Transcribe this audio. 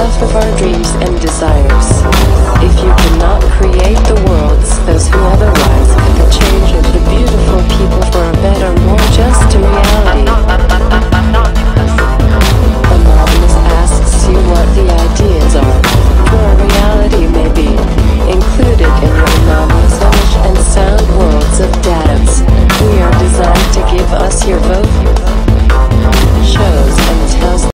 stuff of our dreams and desires. If you cannot create the world, those who have a